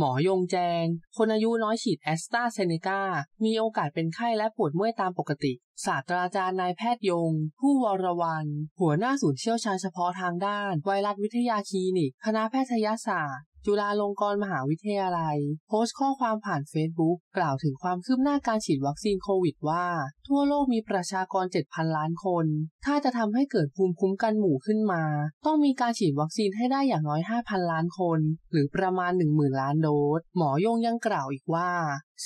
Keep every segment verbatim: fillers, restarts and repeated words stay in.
หมอยงแจงคนอายุน้อยฉีดแอสตราเซเนกามีโอกาสเป็นไข้และปวดเมื่อยตามปกติศาสตราจารย์นายแพทย์ยงผู้วรวรรณหัวหน้าศูนย์เชี่ยวชาญเฉพาะทางด้านไวรัสวิทยาคลินิกคณะแพทยศาสตร์จุฬาลงกรณ์มหาวิทยาลัยโพสต์ข้อความผ่านเฟซบุ๊กกล่าวถึงความคืบหน้าการฉีดวัคซีนโควิดว่าทั่วโลกมีประชากร เจ็ดพัน ล้านคนถ้าจะทำให้เกิดภูมิคุ้มกันหมู่ขึ้นมาต้องมีการฉีดวัคซีนให้ได้อย่างน้อย ห้าพัน ล้านคนหรือประมาณ หนึ่งหมื่น ล้านโดสหมอยงยังกล่าวอีกว่า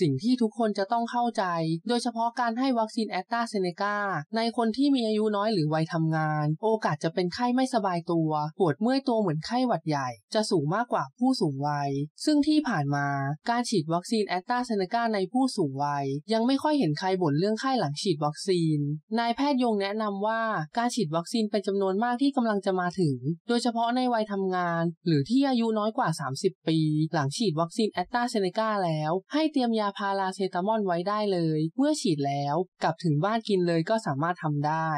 สิ่งที่ทุกคนจะต้องเข้าใจโดยเฉพาะการให้วัคซีนแอสตราเซเนกาในคนที่มีอายุน้อยหรือวัยทำงานโอกาสจะเป็นไข้ไม่สบายตัวปวดเมื่อยตัวเหมือนไข้หวัดใหญ่จะสูงมากกว่าผู้สูงวัยซึ่งที่ผ่านมาการฉีดวัคซีนแอสตราเซเนกาในผู้สูงวัยยังไม่ค่อยเห็นใครบ่นเรื่องไข้หลังฉีดวัคซีนนายแพทย์ยงแนะนำว่าการฉีดวัคซีนเป็นจำนวนมากที่กำลังจะมาถึงโดยเฉพาะในวัยทำงานหรือที่อายุน้อยกว่าสามสิบปีหลังฉีดวัคซีนแอสตราเซเนกาแล้วให้เตรียมยาพาราเซตามอลไว้ได้เลยเมื่อฉีดแล้วกลับถึงบ้านกินเลยก็สามารถทำได้